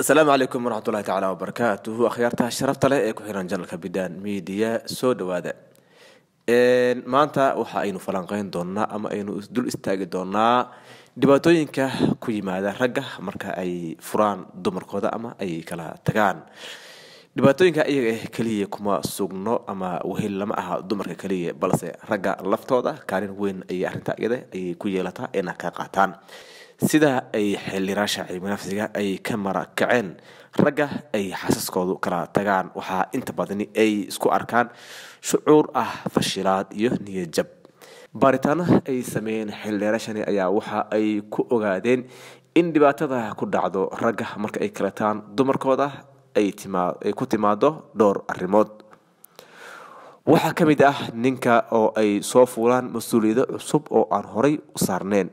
السلام عليكم ورحمة الله تعالى وبركاته. أخيرتها الشرف طلائك وحيران جنرك بدان ميديا سودوادا maanta waxa aynu falanqayn doonaa ama aynu dul istaagi doonaa dhibaatooyinka ku yimaada ragga marka ay furaan dumarkooda ama ay kala tagaan. Dhibaatooyinka iyaga ah kaliya kuma sugno ama wehel lama aha dumarka kaliya, balse ragga laftooda kaalin weyn ay arinta iyada ay ku yeelataa inay ka qaataan sida ay xil raashacii nafsiga ay ka mara kaceen. ragga ay xasaskoodu kala tagaan waxa inta badan ay isku arkaan shucuur ah fashilaad iyo niyad jab. Baaritaanada ay sameeyeen xildeerashani ayaa waxa ay ku ogaadeen in dhibaatada ku dhacdo ragga marka ay kala tagaan dumarkooda ay ku timaado dhowr arrimood. Waxa ka mid ah ninka oo ay soo fuulaan mas'uuliyado cusub oo aan horay u saarneen,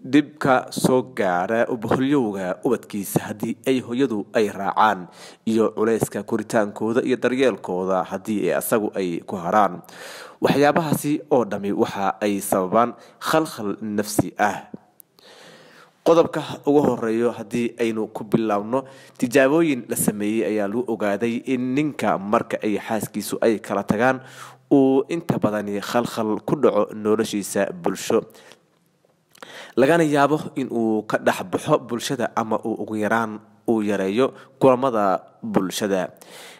dibka soo gaara ubaxyowga ubadkiisa hadii ay hooyadu ay raacaan, iyo culayska koritaankooda iyo daryeelkooda hadii asagu ay ku haraan. Waxyaabahaasi oo dhami waxa ay sababaan khalkhal nafsi ah. Qodobka ugu horeeyo hadii aynu ku bilaabno tijaabooyin la sameeyay ayaa lagu ogaaday in ninka marka ay xaaskiisu ay kala tagaan oo inta badan khalkhal ku dhaco noloshiisa bulsho, lagana yaabo in uu ka dhax baxo bulshada ama uu ugu yaraan uu yareeyo kulamada bulshada.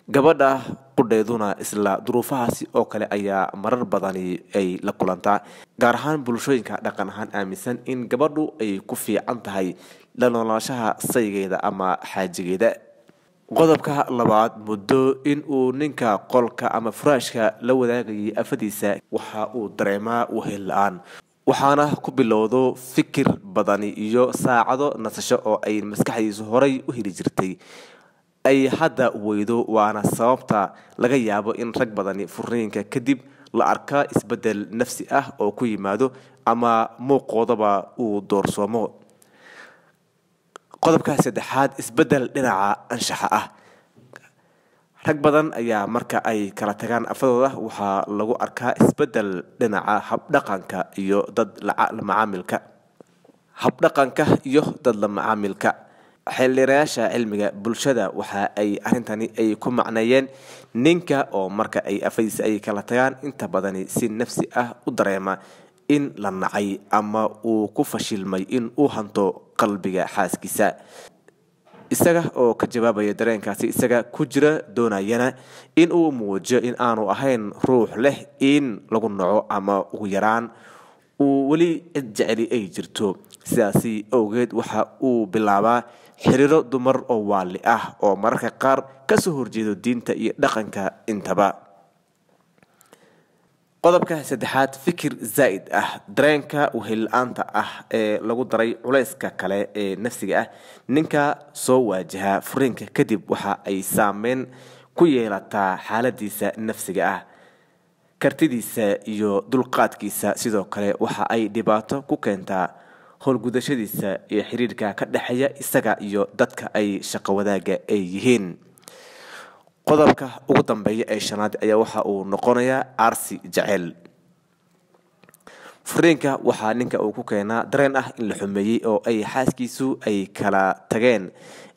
Gabadha qudheeduna isla duruufahaasi oo kale ayaa marar badan ay la kulantaa, gaar ahaan bulshooyinka dhaqan ahaan aaminsan in gabadhu ay ku fiican tahay la noolaanshaha saygeeda ama xaajigeeda. Qodobka labaad, muddo in uu ninka qolka ama furaashka la wadaagay afadiisa waxa uu dareemaa wehel la'aan, waxaana ku bilowdo fikir badani iyo saacado nasasho oo ay maskaxdiisu horay u heli jirtay ay hadda weydo. waana sababta laga yaabo in rag badani furriinka kadib la arka isbedel nafsi ah oo ku yimaado ama muuqoodaba uu doorsoomo. qodobka saddexaad, isbedel dhinaca anshaxa ah. rag badan ayaa marka ay kala tagaan afadooda waxa lagu arkaa isbedel dhinaca habdhaqanka iyo dad la macaamilka. Xiliraasha cilmiga bulshada waxa ay arintani ay ku macnayeen ninka oo marka ay afaysa ay kala tagaan inta badan si nafsi ah u dareema in la nacay ama uu ku fashilmay in uu hanto qalbiga xaaskiisa. isaga oo ka jawaabaya dareenkaasi isaga ku jira doonayana in uu muujiyo in aanu ahayn ruux leh in lagu naco ama ugu yaraan uu wali jecel ay jirto. sidaasi awgeed waxa uu bilaabaa xiriiro dumar oo waali ah oo mararka qaar ka soo horjeedo diinta iyo dhaqanka intaba. qodobka saddexaad, fikir zaid ah. dareenka wehel-la'aanta ah ee lagu daray culayska kale ee nafsiga ah ninka soo waajaha furriinka kadib waxa ay saameyn ku yeelataa xaaladiisa nafsiga ah, kartidiisa iyo dulqaadkiisa. sidoo kale waxa ay dhibaato ku keentaa howlgudashadiisa iyo xiriirka ka dhexeeya isaga iyo dadka ay shaqo wadaaga ay yihiin. qodobka ugu dambeeya ee shanaad ayaa waxa uu noqonayaa arsi jacel. furriinka waxa ninka uu ku keenaa dareen ah in la xumeeyay oo ay xaaskiisu ay kala tageen,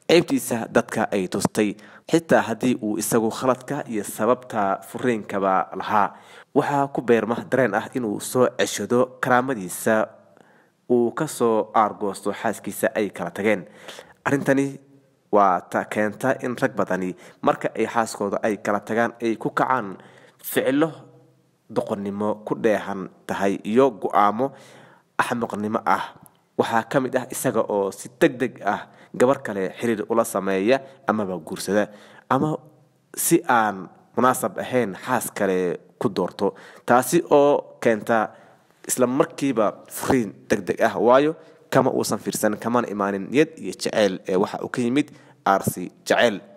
ceebtiisa dadka ay tustay, xitaa haddii uu isagu khaladka iyo sababta furriinkaba lahaa. waxaa ku beerma dareen ah inuu soo ceshado karaamadiisa uu ka soo aargoosto xaaskiisa ay kala tageen. arrintani waa ta keenta in rag badani marka ay xaaskooda ay kala tagaan ay ku kacaan ficilo doqonnimo ku dheehan tahay iyo go'aamo axmaqnimo ah. waxaa ka mid ah isaga oo si degdeg ah gabar kale xiriir ula sameeya amaba guursada, ama si aan munaasab ahayn xaas kale ku doorto, taasi oo keenta isla markiiba furriin degdeg ah, waayo كما وصن فرسان كمان إيمان يد يجعل وحق أكيمد أرسي جعل.